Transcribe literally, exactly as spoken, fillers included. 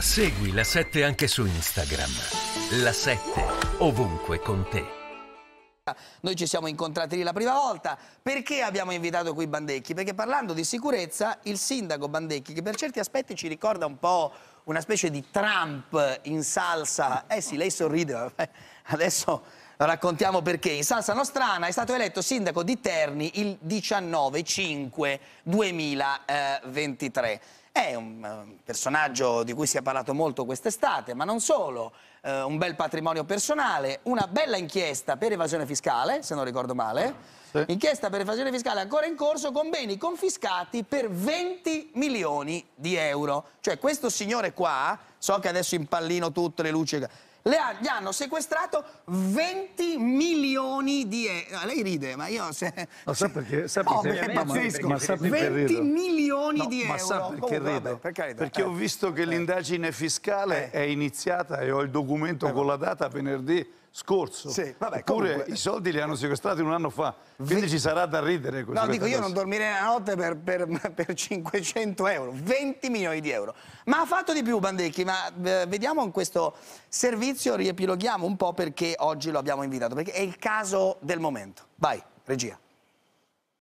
Segui La sette anche su Instagram. La sette, ovunque con te. Noi ci siamo incontrati lì la prima volta. Perché abbiamo invitato qui Bandecchi? Perché parlando di sicurezza, il sindaco Bandecchi, che per certi aspetti ci ricorda un po' una specie di Trump in salsa. Eh sì, lei sorride, adesso raccontiamo perché. In salsa nostrana è stato eletto sindaco di Terni il diciannove cinque duemilaventitré. È un personaggio di cui si è parlato molto quest'estate, ma non solo, eh, un bel patrimonio personale, una bella inchiesta per evasione fiscale, se non ricordo male, sì. Inchiesta per evasione fiscale ancora in corso, con beni confiscati per venti milioni di euro. Cioè questo signore qua, so che adesso impallino tutte le luci, le ha, gli hanno sequestrato venti milioni di euro. Lei ride, ma io se... Ma sa perché? Sa perché? No, ma, ma, ma sa perché venti milioni di euro. Ma sa perché rido? Perché, perché eh. ho visto che eh. l'indagine fiscale eh. è iniziata e ho il documento eh. con la data venerdì scorso. Sì, vabbè, Eppure comunque... i soldi li hanno sequestrati un anno fa, quindi ci sarà da ridere. No, dico, io cosa. non dormirei la notte per, per, per cinquecento euro, venti milioni di euro. Ma ha fatto di più Bandecchi, ma eh, vediamo in questo servizio, riepiloghiamo un po' perché oggi lo abbiamo invitato, perché è il caso del momento. Vai, regia.